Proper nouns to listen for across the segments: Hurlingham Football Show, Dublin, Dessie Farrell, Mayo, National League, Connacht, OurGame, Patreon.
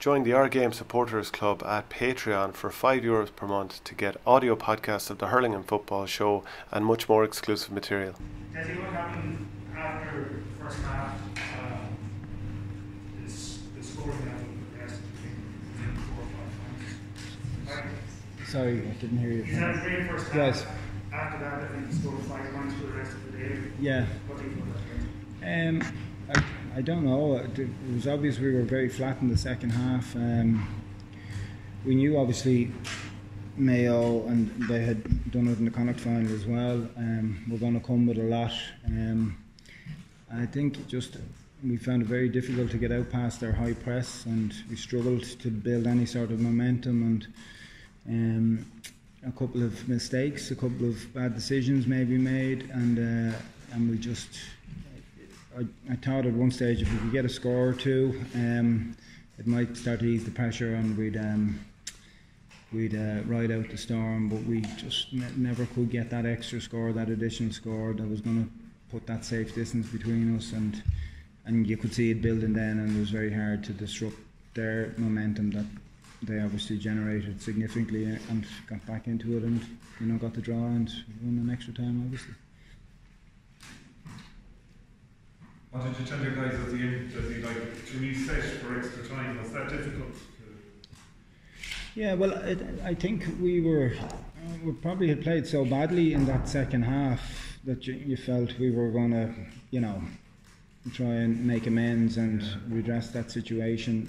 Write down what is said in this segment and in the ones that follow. Join the OurGame Supporters Club at Patreon for €5 per month to get audio podcasts of the Hurlingham Football Show and much more exclusive material. Desi, what happened after the first half? The scoring that was the best between 4 or 5 points. Sorry, I didn't hear you. You had a great first half. Yes. After that, I think you scored 5 points for the rest of the day. Yeah. What do you think about that? I don't know. It was obvious we were very flat in the second half. We knew obviously Mayo, and they had done it in the Connacht final as well. We're going to come with a lot. I think just we found it very difficult to get out past their high press, and we struggled to build any sort of momentum. And a couple of mistakes, a couple of bad decisions maybe made, and we just. I thought at one stage if we could get a score or two, it might start to ease the pressure and we'd ride out the storm. But we just never could get that extra score, that additional score that was going to put that safe distance between us. And you could see it building then, and it was very hard to disrupt their momentum that they obviously generated significantly and got back into it and got the draw and won an extra time, obviously. What did you tell your guys at the end that you like to reset for extra time? Was that difficult? Yeah, well, I think we probably had played so badly in that second half that you felt we were going to, try and make amends and redress that situation.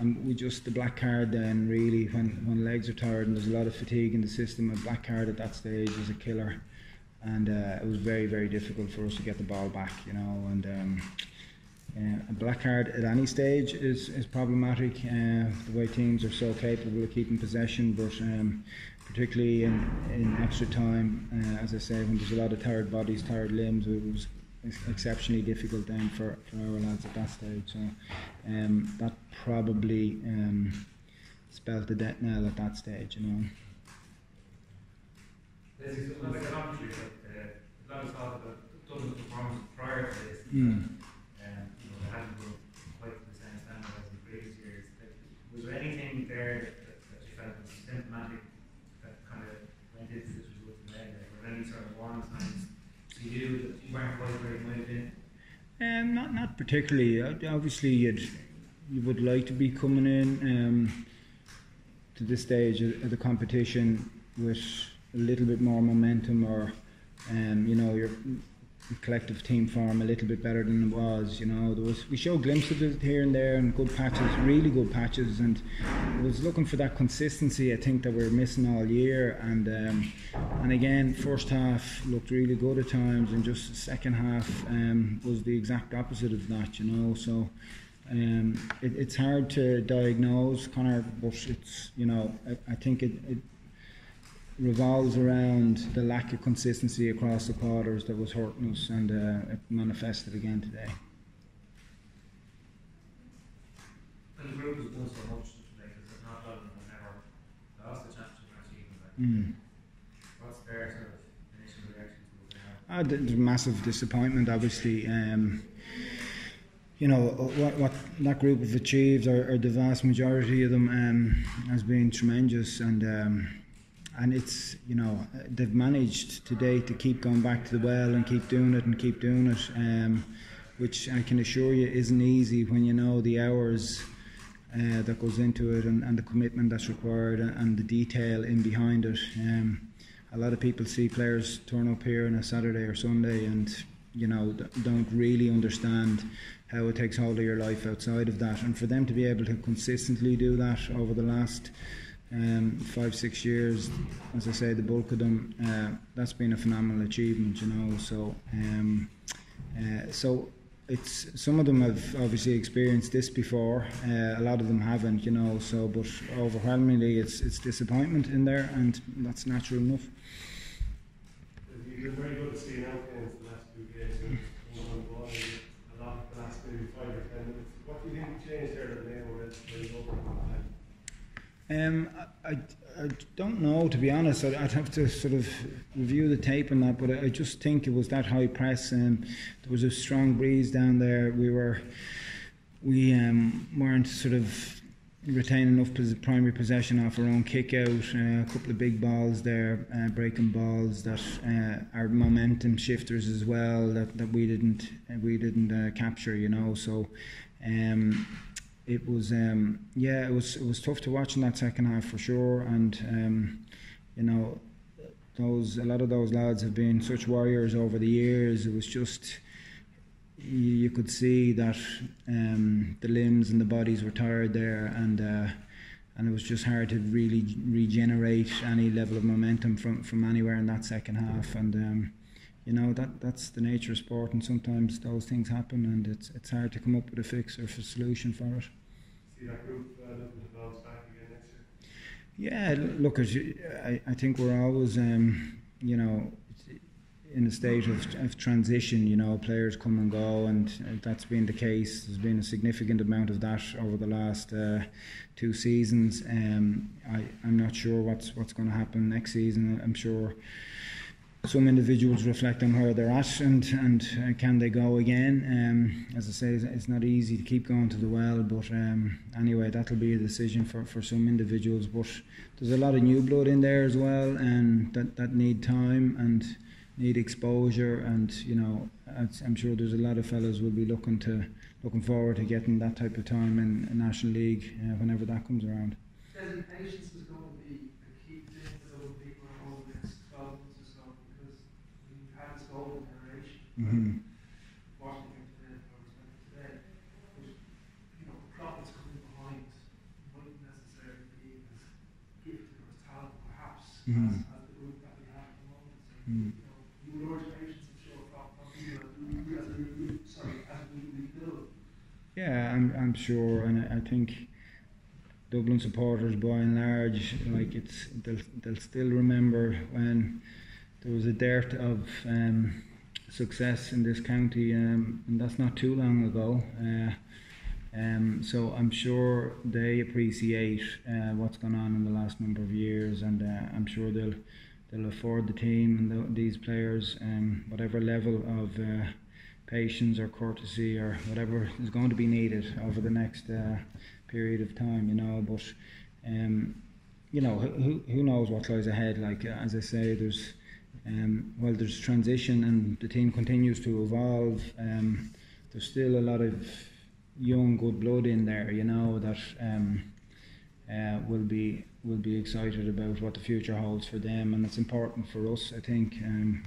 And we just, the black card then really, when legs are tired and there's a lot of fatigue in the system, a black card at that stage is a killer. And it was very, very difficult for us to get the ball back, and a black card at any stage is problematic, the way teams are so capable of keeping possession, but particularly in extra time, as I say, when there's a lot of tired bodies, tired limbs, it was exceptionally difficult then for our lads at that stage. So that probably spelled the death knell at that stage, On the commentary, a lot of talk about Dublin's performance prior to this, they hadn't been quite to the same standard as in previous years. Was there anything there that you felt was symptomatic that kind of went into this result today? Were there any sort of warning signs to you that you weren't quite where you might have been? Not particularly. Obviously, you would like to be coming in to this stage of the competition with a little bit more momentum, or your collective team form a little bit better than it was. We showed glimpses of it here and there, and good patches, really good patches, and I was looking for that consistency, I think, that we were missing all year. And again, first half looked really good at times, and just the second half was the exact opposite of that, so it's hard to diagnose, Connor, but it's I think it revolves around the lack of consistency across the quarters that was hurting us, and it manifested again today. And the group has done so much today because it's not Dublin who never lost the championship in our team. What's their sort of initial reaction to what they have? There's massive disappointment, obviously. What that group have achieved, or the vast majority of them, has been tremendous, and it's, they've managed today to keep going back to the well and keep doing it, which I can assure you isn't easy when you know the hours that goes into it, and the commitment that's required, and the detail in behind it. A lot of people see players turn up here on a Saturday or Sunday and don't really understand how it takes hold of your life outside of that. And for them to be able to consistently do that over the last 5-6 years, as I say, the bulk of them, that's been a phenomenal achievement, so it's, some of them have obviously experienced this before, a lot of them haven't, but overwhelmingly it's disappointment in there, and that's natural enough. You've been very good at seeing outcomes the last 2 games, a lot of the last maybe 5 or 10 minutes. What do you think changed there that they were over? I don't know, to be honest. I'd have to sort of review the tape on that, but I just think it was that high press, and there was a strong breeze down there. We were we weren't sort of retaining enough primary possession off our own kick out, a couple of big balls there, breaking balls that are momentum shifters as well, that we didn't capture, you know. So it was yeah, it was tough to watch in that second half for sure. And you know, a lot of those lads have been such warriors over the years. It was just, you could see that the limbs and the bodies were tired there, and it was just hard to really regenerate any level of momentum from anywhere in that second half. And you know, that's the nature of sport, and sometimes those things happen, and it's hard to come up with a fix or a solution for it. See that group looking to bounce back again next year? Yeah, look, I think we're always you know, in a state of transition, you know, players come and go, and that's been the case. There's been a significant amount of that over the last 2 seasons. I'm not sure what's going to happen next season. I'm sure some individuals reflect on where they're at and can they go again. As I say, it's not easy to keep going to the well, but anyway, that'll be a decision for some individuals. But there's a lot of new blood in there as well, and that need time and need exposure. And you know, I'm sure there's a lot of fellas will be looking forward to getting that type of time in the National League whenever that comes around. Patience is going to be a key thing for those people over the next 12 months or so, because we haven't spoken in a generation. Mm-hmm. Washington today, which, you know, the crop that's coming behind wouldn't necessarily be as gifted or as talented, perhaps, mm-hmm. as the group that we have at the moment. So, mm-hmm. Yeah, I'm sure, and I think Dublin supporters, by and large, like, they'll still remember when there was a dearth of success in this county, and that's not too long ago. So I'm sure they appreciate what's gone on in the last number of years, and I'm sure they'll afford the team and these players whatever level of patience or courtesy or whatever is going to be needed over the next period of time, you know. But you know, who knows what lies ahead? Like, as I say, there's transition and the team continues to evolve. There's still a lot of young good blood in there, you know, that will be excited about what the future holds for them, and it's important for us, I think,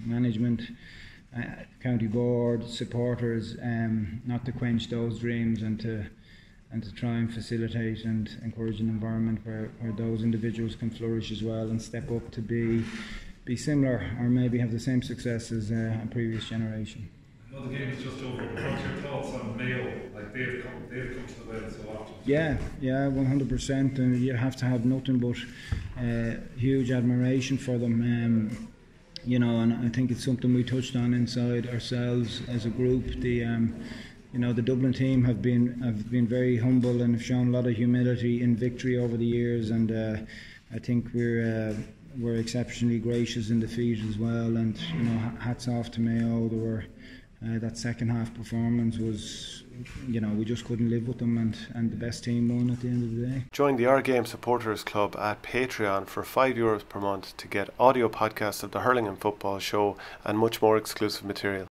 management, county board, supporters, not to quench those dreams and to try and facilitate and encourage an environment where those individuals can flourish as well and step up to be similar or maybe have the same success as a previous generation. Another game is just over. What's your thoughts on Mayo? Like, they've come to the well so often. Yeah, 100%. And you have to have nothing but huge admiration for them. You know, and I think it's something we touched on inside ourselves as a group. The, you know, the Dublin team have been very humble and have shown a lot of humility in victory over the years, and I think we're exceptionally gracious in defeat as well. And you know, hats off to Mayo. They were that second half performance was, you know, we just couldn't live with them, and the best team won at the end of the day. Join the OurGame Supporters Club at Patreon for €5 per month to get audio podcasts of the Hurlingham Football Show and much more exclusive material.